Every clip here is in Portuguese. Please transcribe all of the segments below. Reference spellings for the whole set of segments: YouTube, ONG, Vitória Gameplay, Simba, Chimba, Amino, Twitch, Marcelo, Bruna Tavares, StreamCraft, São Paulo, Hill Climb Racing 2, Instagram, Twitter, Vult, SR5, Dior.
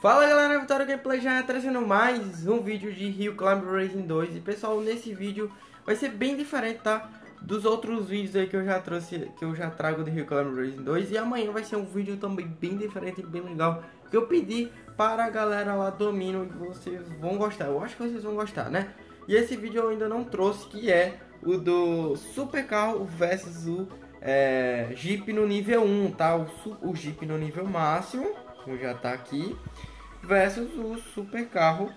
Fala galera, Vitória Gameplay já trazendo mais um vídeo de Hill Climb Racing 2. E pessoal, nesse vídeo vai ser bem diferente, tá? Dos outros vídeos aí que eu já trouxe, que eu já trago de Hill Climb Racing 2. E amanhã vai ser um vídeo também bem diferente e bem legal, que eu pedi para a galera lá do Amino, que vocês vão gostar. Eu acho que vocês vão gostar, né? E esse vídeo eu ainda não trouxe, que é o do super carro versus o Jeep no nível 1, tá? O Jeep no nível máximo, como já tá aqui, versus o super carro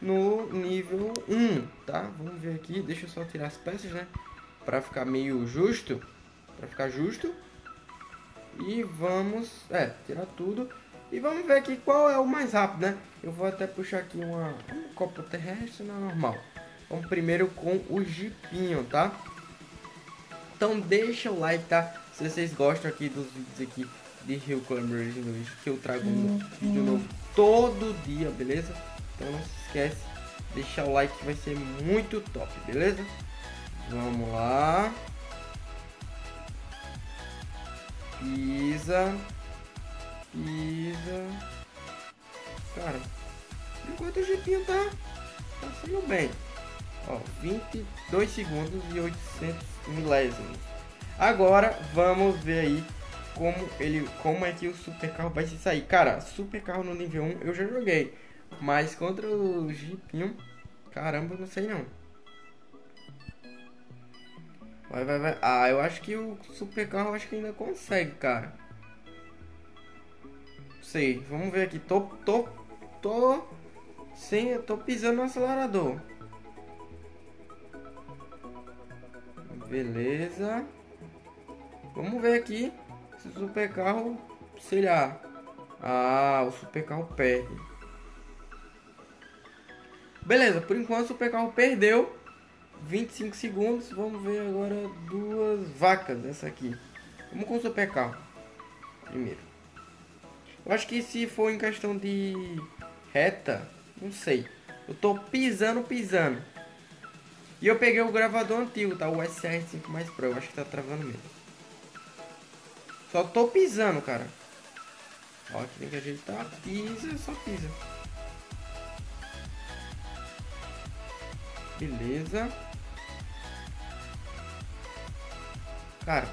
no nível 1, tá? Vamos ver aqui, deixa eu só tirar as peças, né? Pra ficar meio justo, pra ficar justo. E vamos, tirar tudo. E vamos ver aqui qual é o mais rápido, né? Eu vou até puxar aqui uma copa terrestre, não é normal. Vamos primeiro com o jeepinho, tá? Então deixa o like, tá? Se vocês gostam aqui dos vídeos aqui de Hill Climb Racing 2, que eu trago um vídeo novo todo dia, beleza? Então não se esquece de deixar o like, que vai ser muito top, beleza? Vamos lá. Pisa. Pisa. Cara, enquanto o jeepinho tá saindo bem. Ó, 22 segundos e 800 milésimos. Agora vamos ver aí como é que o super carro vai se sair. Cara, super carro no nível 1 eu já joguei, mas contra o jeepinho, caramba, não sei não. Vai, vai, vai. Ah, eu acho que o super carro ainda consegue, cara. Não sei, vamos ver aqui. Eu tô pisando no acelerador. Beleza. Vamos ver aqui se o super carro, sei lá. Ah, o super carro perde. Beleza, por enquanto o super carro perdeu 25 segundos. Vamos ver agora duas vacas, essa aqui. Vamos com o super carro primeiro. Eu acho que se for em questão de reta, não sei. Eu tô pisando. E eu peguei o gravador antigo, tá? O SR5 mais Pro, eu acho que tá travando mesmo. Só tô pisando, cara. Ó, aqui tem que ajeitar. Pisa, só pisa. Beleza. Cara,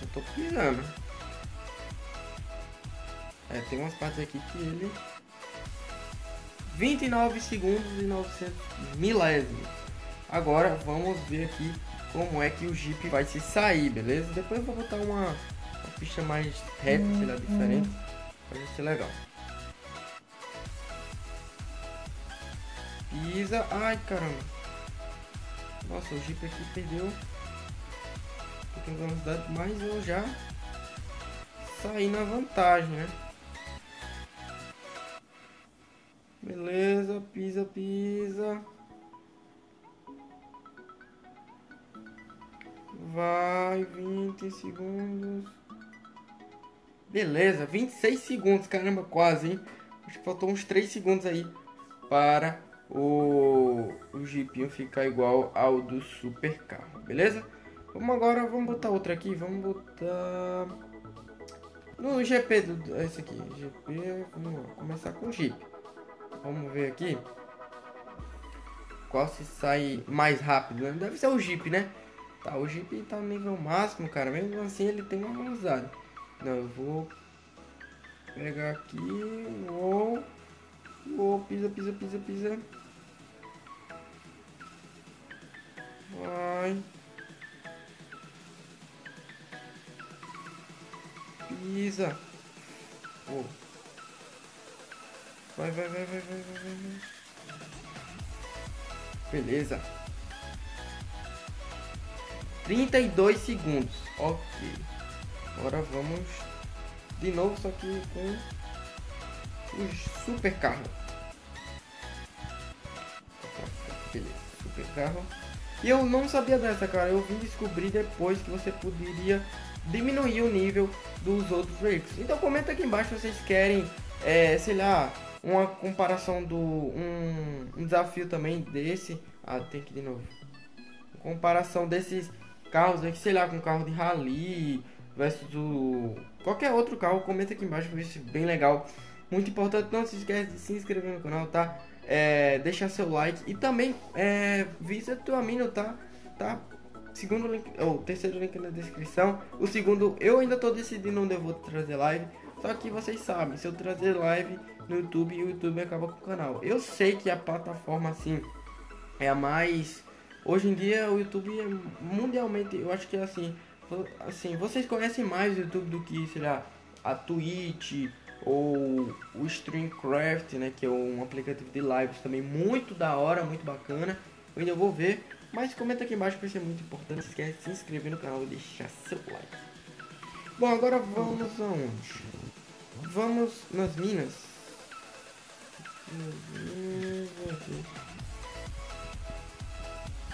eu tô pisando. É, tem umas partes aqui que ele... 29 segundos e 900 milésimos. Agora vamos ver aqui como é que o Jeep vai se sair, beleza? Depois eu vou botar uma ficha mais reta, sei lá, diferente. Vai ser legal. Pisa. Ai, caramba. Nossa, o Jeep aqui perdeu. Porque a velocidade, mas eu já saí na vantagem, né? Beleza, pisa, pisa. Vai, 20 segundos. Beleza, 26 segundos, caramba, quase, hein? Acho que faltou uns 3 segundos aí para o jeepinho ficar igual ao do super carro, beleza? Vamos agora, vamos botar outra aqui, vamos botar... No GP, esse aqui, GP, vamos começar com o jeep. Vamos ver aqui qual se sai mais rápido, né? Deve ser o jeep, né? Tá, o Jeep tá no nível máximo, cara. Mesmo assim, ele tem uma velocidade. Não, eu vou pegar aqui. Vou pisa, pisa, pisa, pisa. Vai. Pisa. Oh. Vai, vai, vai, vai, vai, vai, vai. Beleza. 32 segundos, ok. Agora vamos de novo, só que com o super carro. Beleza, super carro. E eu não sabia dessa, cara. Eu vim descobrir depois que você poderia diminuir o nível dos outros veículos. Então comenta aqui embaixo se vocês querem, sei lá, uma comparação do um desafio também desse. Ah, tem que de novo. Comparação desses carros aqui, sei lá, com carro de rally versus qualquer outro carro. Comenta aqui embaixo, que isso é bem legal. Muito importante, não se esquece de se inscrever no canal, tá? Deixar seu like e também visita o Amino, tá? Segundo link, ou terceiro link na descrição. O segundo, eu ainda tô decidindo onde eu vou trazer live. Só que vocês sabem, se eu trazer live no YouTube, o YouTube acaba com o canal. Eu sei que a plataforma, assim, é a mais... Hoje em dia, o YouTube é mundialmente... Eu acho que é assim... Assim, vocês conhecem mais o YouTube do que, sei lá, a Twitch ou o StreamCraft, né? Que é um aplicativo de lives também muito da hora, muito bacana. Eu ainda vou ver... Mas comenta aqui embaixo que isso é muito importante. Não se esquece de se inscrever no canal e deixar seu like. Bom, agora vamos aonde? Vamos nas minas. Aqui.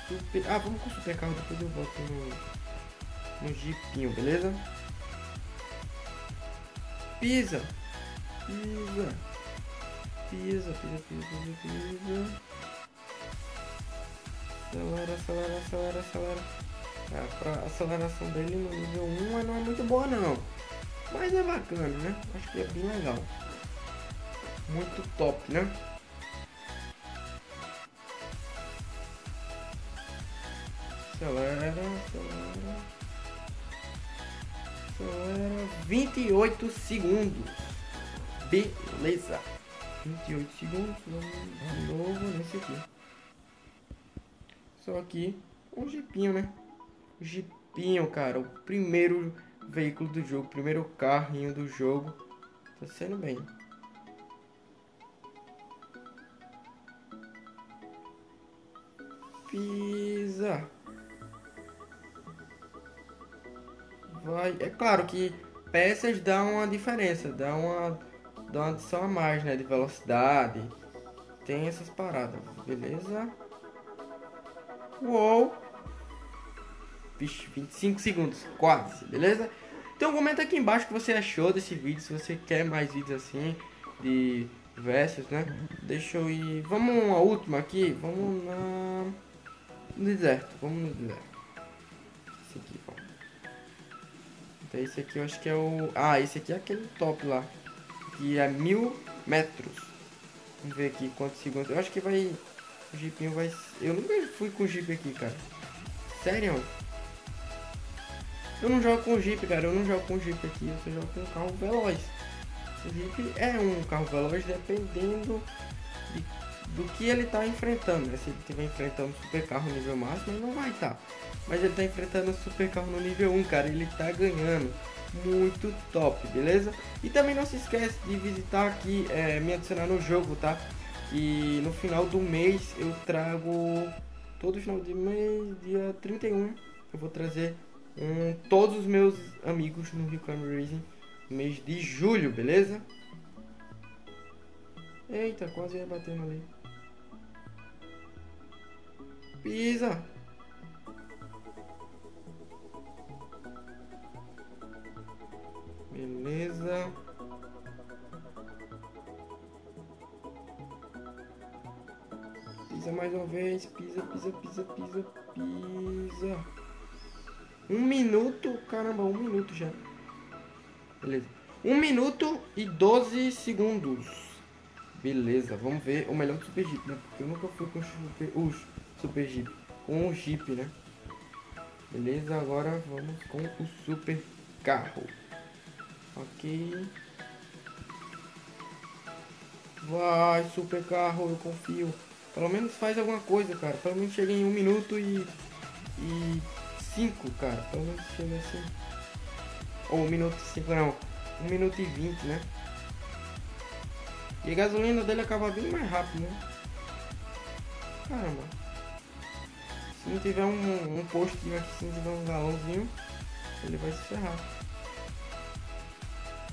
Super... Ah, vamos com o super carro, depois eu boto no jeepinho, beleza? Pisa! Pisa! Pisa, pisa, pisa, pisa. Acelera, acelera, acelera, acelera. A aceleração dele no nível 1 não é muito boa não. Mas é bacana, né? Acho que é bem legal. Muito top, né? Acelera, acelera. Acelera. 28 segundos. Beleza. 28 segundos. Vamos de novo nesse aqui. Só aqui, um jeepinho, né? O jeepinho, cara, o primeiro veículo do jogo, o primeiro carrinho do jogo. Tá sendo bem. Pisa. Vai, é claro que peças dão uma diferença, dá uma adição a mais, né? De velocidade. Tem essas paradas, beleza? Uou! Vixe, 25 segundos, quase, beleza? Então comenta aqui embaixo o que você achou desse vídeo, se você quer mais vídeos assim, de versus, né? Deixa eu ir... Vamos a última aqui, vamos na... No deserto, vamos no deserto. Esse aqui, ó. Então esse aqui eu acho que é o... Ah, esse aqui é aquele top lá, que é 1000 metros. Vamos ver aqui quantos segundos, eu acho que vai... O jeepinho vai... Eu nunca fui com jeep aqui, cara. Sério? Eu não jogo com jeep, cara. Eu não jogo com jeep aqui. Eu só jogo com um carro veloz. O jeep é um carro veloz dependendo do que ele tá enfrentando. Né? Se ele estiver enfrentando super carro no nível máximo, ele não vai estar. Mas ele tá enfrentando super carro no nível 1, cara. Ele tá ganhando. Muito top, beleza? E também não se esquece de visitar aqui, me adicionar no jogo, tá? E no final do mês eu trago, todo final de mês, dia 31, eu vou trazer todos os meus amigos no Hill Climb Racing no mês de julho, beleza? Eita, quase ia batendo ali. Pisa! Beleza. Pisa mais uma vez, pisa, pisa, pisa, pisa, pisa. 1 minuto, caramba, 1 minuto já. Beleza. 1 minuto e 12 segundos. Beleza, vamos ver o melhor do Super Jeep, né? Porque eu nunca fui com o Super Jeep, com o Jeep, né? Beleza, agora vamos com o Super Carro. Ok. Vai, Super Carro, eu confio. Pelo menos faz alguma coisa, cara. Pelo menos chega em 1 minuto e 5, cara. Pelo menos chega assim. Ou 1 minuto e 5, não. 1 minuto e 20, né? E a gasolina dele acaba bem mais rápido, né? Caramba. Se não tiver um postinho aqui, se não tiver um galãozinho, ele vai se ferrar.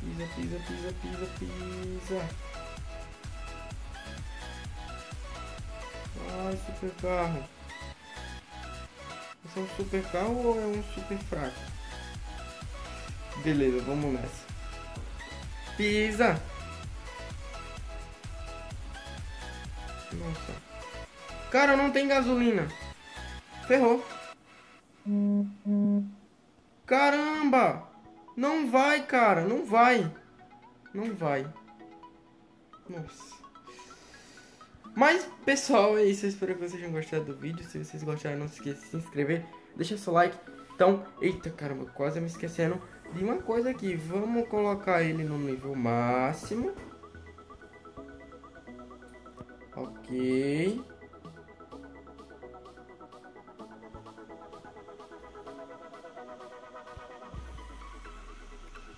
Pisa, pisa, pisa, pisa, pisa. Ai, super carro. Esse é um super carro ou é um super fraco? Beleza, vamos nessa. Pisa! Nossa. Cara, não tem gasolina. Ferrou. Caramba! Não vai, cara. Não vai. Não vai. Nossa. Mas, pessoal, é isso. Eu espero que vocês tenham gostado do vídeo. Se vocês gostaram, não se esqueça de se inscrever. Deixa seu like. Então, eita, caramba, quase me esquecendo de uma coisa aqui. Vamos colocar ele no nível máximo. Ok.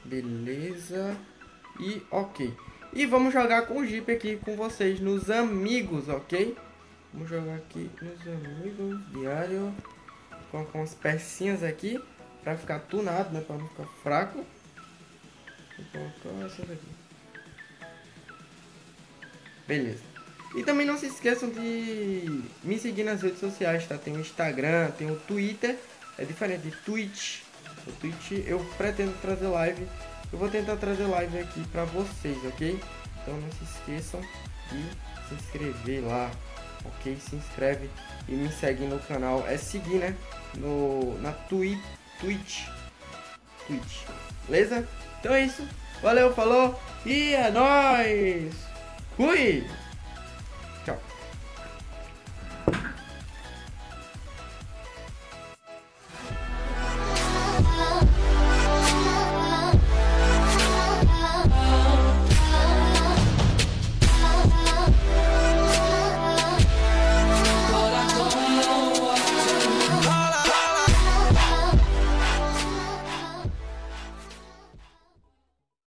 Beleza. E ok. E vamos jogar com o Jeep aqui com vocês nos amigos, ok? Vamos jogar aqui nos amigos, diário. Colocar umas pecinhas aqui pra ficar tunado, né? Pra não ficar fraco. Vou colocar essas aqui. Beleza. E também não se esqueçam de me seguir nas redes sociais, tá? Tem o Instagram, tem o Twitter. É diferente de Twitch. O Twitch eu pretendo trazer live. Eu vou tentar trazer live aqui pra vocês, ok? Então não se esqueçam de se inscrever lá, ok? Se inscreve e me segue no canal. É seguir, né? Na Twitch. Beleza? Então é isso. Valeu, falou e é nóis! Fui!